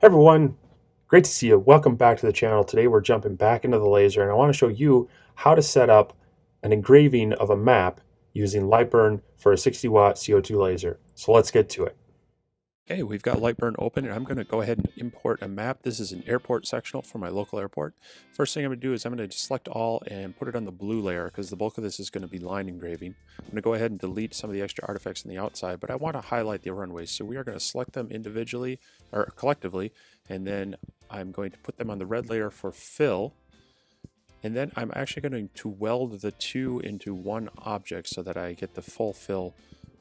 Hey everyone, great to see you. Welcome back to the channel. Today we're jumping back into the laser and I want to show you how to set up an engraving of a map using Lightburn for a 60 watt CO2 laser. So let's get to it. Okay, we've got Lightburn open and I'm going to go ahead and import a map. This is an airport sectional for my local airport. First thing I'm going to do is I'm going to select all and put it on the blue layer because the bulk of this is going to be line engraving. I'm going to go ahead and delete some of the extra artifacts on the outside, but I want to highlight the runways. So we are going to select them individually or collectively, and then I'm going to put them on the red layer for fill. And then I'm actually going to weld the two into one object so that I get the full fill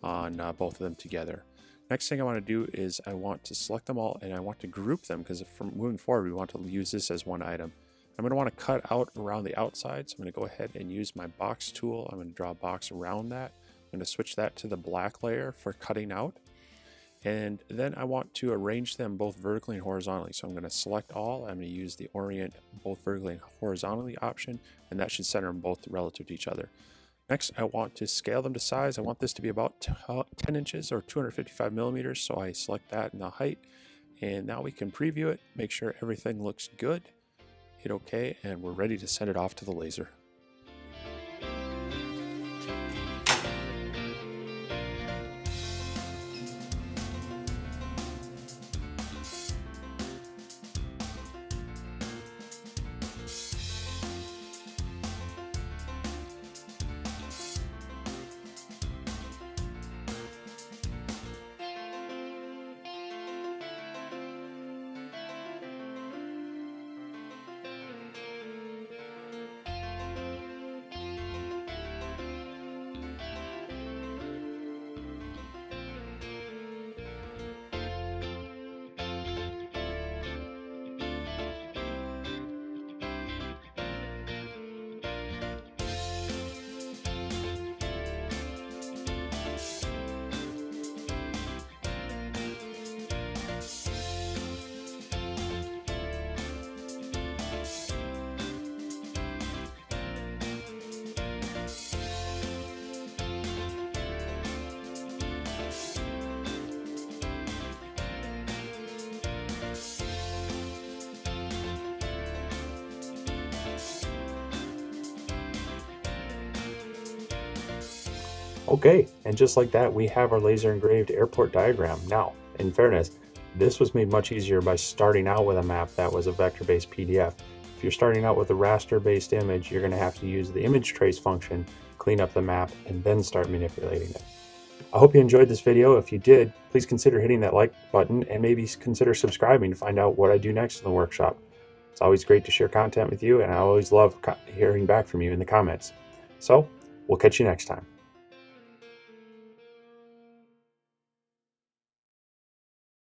on both of them together. Next thing I want to do is I want to select them all and I want to group them because from moving forward, we want to use this as one item. I'm going to want to cut out around the outside. So I'm going to go ahead and use my box tool. I'm going to draw a box around that. I'm going to switch that to the black layer for cutting out. And then I want to arrange them both vertically and horizontally. So I'm going to select all. I'm going to use the orient both vertically and horizontally option, and that should center them both relative to each other. Next, I want to scale them to size. I want this to be about 10 inches or 255 millimeters. So I select that in the height. And now we can preview it, make sure everything looks good, hit OK, and we're ready to send it off to the laser. Okay, and just like that, we have our laser engraved airport diagram. Now, in fairness, this was made much easier by starting out with a map that was a vector-based PDF. If you're starting out with a raster-based image, you're going to have to use the image trace function, clean up the map, and then start manipulating it. I hope you enjoyed this video. If you did, please consider hitting that like button and maybe consider subscribing to find out what I do next in the workshop. It's always great to share content with you, and I always love hearing back from you in the comments. So, we'll catch you next time.